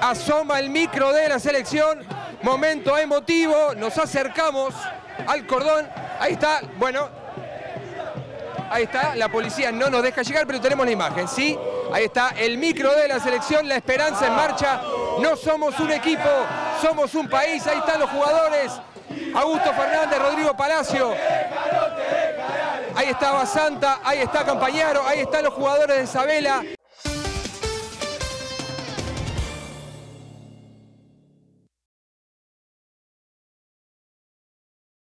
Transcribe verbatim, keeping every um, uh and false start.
asoma el micro de la selección, momento emotivo, nos acercamos al cordón, ahí está, bueno, ahí está, la policía no nos deja llegar, pero tenemos la imagen, ¿sí? Ahí está el micro de la selección, la esperanza en marcha, no somos un equipo, somos un país, ahí están los jugadores, Augusto Fernández, Rodrigo Palacio, ahí está Basanta, ahí está Campañaro, ahí están los jugadores de Sabella.